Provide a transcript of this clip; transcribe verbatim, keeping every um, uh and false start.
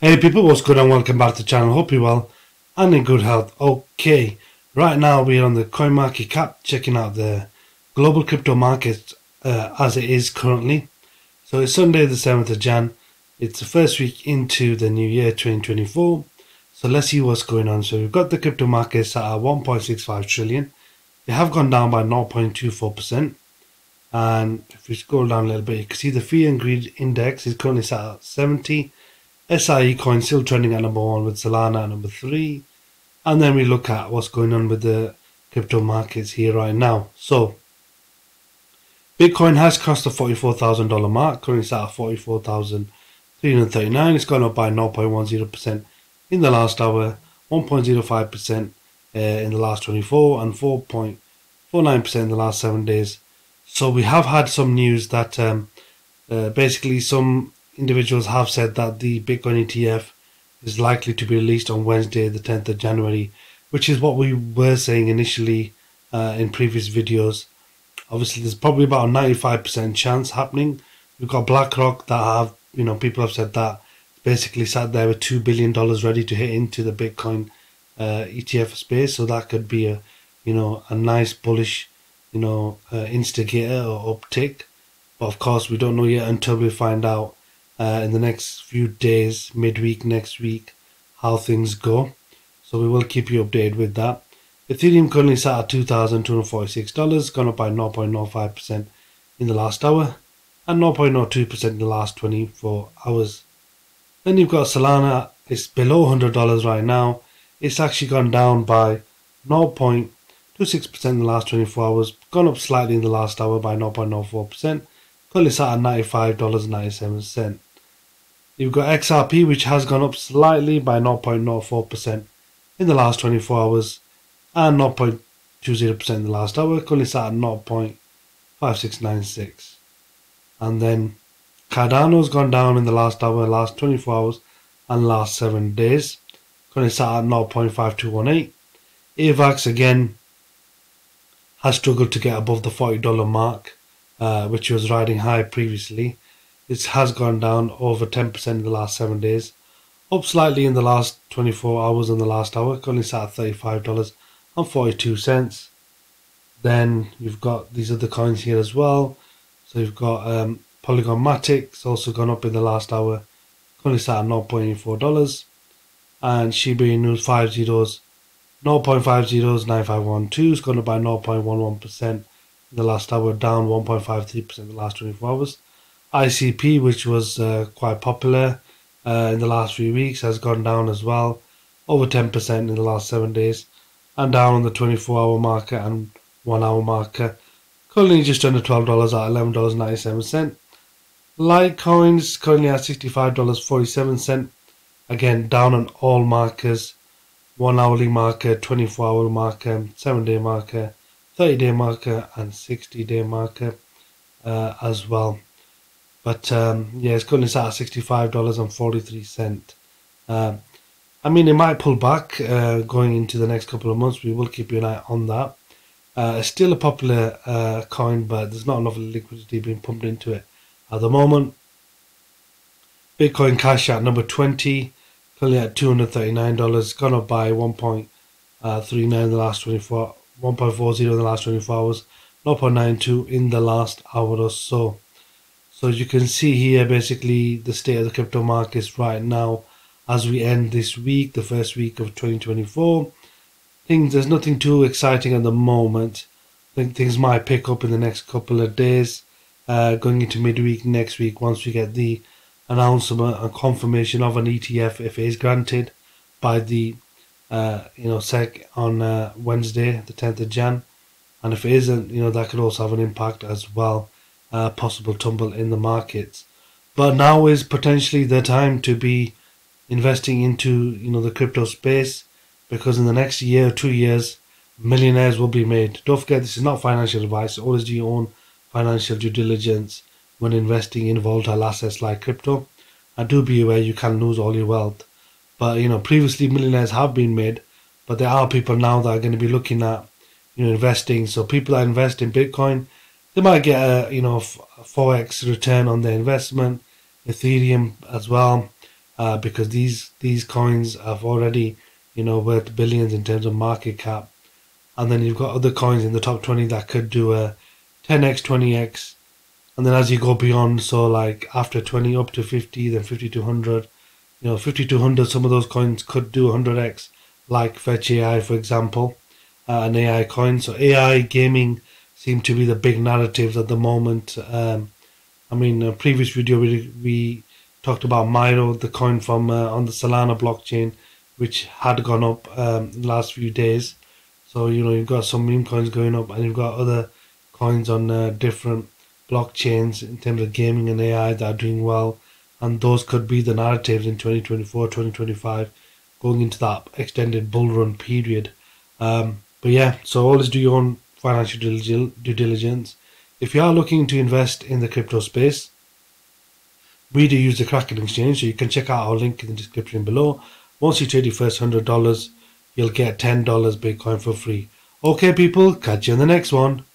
Hey people, what's good and welcome back to the channel. Hope you're well and in good health. Okay, right now we're on the CoinMarketCap checking out the global crypto market uh, as it is currently. So it's Sunday the seventh of Jan. It's the first week into the new year twenty twenty-four. So let's see what's going on. So we've got the crypto markets at one point six five trillion. They have gone down by zero point two four percent. And if we scroll down a little bit, you can see the fear and greed index is currently set at seventy. S I E coin still trending at number one with Solana at number three. And then we look at what's going on with the crypto markets here right now. So Bitcoin has crossed the forty-four thousand dollar mark. Currently it's at forty-four thousand three hundred thirty-nine. It's gone up by zero point one zero percent in the last hour, one point zero five percent uh, in the last twenty-four, and four point four nine percent in the last seven days. So we have had some news that um, uh, basically some individuals have said that the Bitcoin E T F is likely to be released on Wednesday the tenth of January, which is what we were saying initially uh, in previous videos. Obviously there's probably about a ninety-five percent chance happening. We've got BlackRock that have, you know, people have said that basically sat there with two billion dollars ready to hit into the Bitcoin uh, E T F space. So that could be a, you know, a nice bullish, you know, uh, instigator or uptick. But of course we don't know yet until we find out Uh, in the next few days, midweek next week, how things go. So we will keep you updated with that. Ethereum currently sat at two thousand two hundred forty-six dollars, gone up by zero point zero five percent in the last hour and zero point zero two percent in the last twenty-four hours. Then you've got Solana. It's below one hundred dollars right now. It's actually gone down by zero point two six percent in the last twenty-four hours, gone up slightly in the last hour by zero point zero four percent. Currently sat at ninety-five dollars and ninety-seven cents. You've got X R P, which has gone up slightly by zero point zero four percent in the last twenty-four hours and zero point two zero percent in the last hour. Currently sat at zero point five six nine six. And then Cardano's gone down in the last hour, last twenty-four hours and last seven days. Currently sat at zero point five two one eight. AVAX again has struggled to get above the forty dollar mark, Uh, which was riding high previously. It has gone down over ten percent in the last seven days, up slightly in the last twenty-four hours and the last hour. Currently sat at thirty-five dollars and forty-two cents. Then you've got these other coins here as well. So you've got um, Polygon Matic's also gone up in the last hour. Currently sat at zero point eight four dollars. And Shiba Inu five zeros, zero point five zero nine five one two. It's gone up by zero point one one percent. In the last hour, down one point five three percent in the last twenty-four hours. I C P, which was uh, quite popular uh, in the last few weeks, has gone down as well, over ten percent in the last seven days, and down on the twenty-four hour marker and one hour marker. Currently just under twelve dollars at eleven dollars and ninety-seven cents. Litecoin's currently at sixty-five dollars and forty-seven cents. Again, down on all markers, one hourly marker, twenty-four hour marker, seven day marker, thirty day marker and sixty day marker uh, as well. But um, yeah, it's currently sat at sixty-five dollars and forty-three cents. Uh, I mean, it might pull back uh, going into the next couple of months. We will keep an eye on that. Uh, it's still a popular uh, coin, but there's not enough liquidity being pumped into it at the moment. Bitcoin Cash at number twenty, currently at two hundred thirty-nine dollars, gone up by one point three nine in the last twenty-four, one point four zero in the last twenty-four hours, zero point nine two in the last hour or so. So you can see here basically the state of the crypto markets right now as we end this week, the first week of twenty twenty-four. Things, there's nothing too exciting at the moment. I think things might pick up in the next couple of days, uh, going into midweek next week once we get the announcement and confirmation of an E T F if it is granted by the Uh, you know, S E C on uh, Wednesday, the tenth of Jan, and if it isn't, you know, that could also have an impact as well, uh, possible tumble in the markets. But now is potentially the time to be investing into, you know, the crypto space, because in the next year or two years, millionaires will be made. Don't forget, this is not financial advice. Always do your own financial due diligence when investing in volatile assets like crypto, and do be aware you can lose all your wealth. But, you know, previously millionaires have been made, but there are people now that are going to be looking at, you know, investing. So people that invest in Bitcoin, they might get a, you know, four X return on their investment, Ethereum as well. uh, because these these coins have already, you know, worth billions in terms of market cap. And then you've got other coins in the top twenty that could do a ten X, twenty X. And then as you go beyond, so like after twenty up to fifty, then fifty to one hundred, you know, fifty to one hundred, some of those coins could do one hundred X, like Fetch A I, for example, uh, an A I coin. So A I gaming seem to be the big narratives at the moment. Um, I mean, in a previous video, we, we talked about Myro, the coin from uh, on the Solana blockchain, which had gone up um, in the last few days. So, you know, you've got some meme coins going up and you've got other coins on uh, different blockchains in terms of gaming and A I that are doing well, and those could be the narratives in twenty twenty-four, twenty twenty-five, going into that extended bull run period. Um, but yeah, so always do your own financial due diligence. If you are looking to invest in the crypto space, we do use the Kraken exchange, so you can check out our link in the description below. Once you trade your first one hundred dollars, you'll get ten dollars Bitcoin for free. Okay people, catch you in the next one.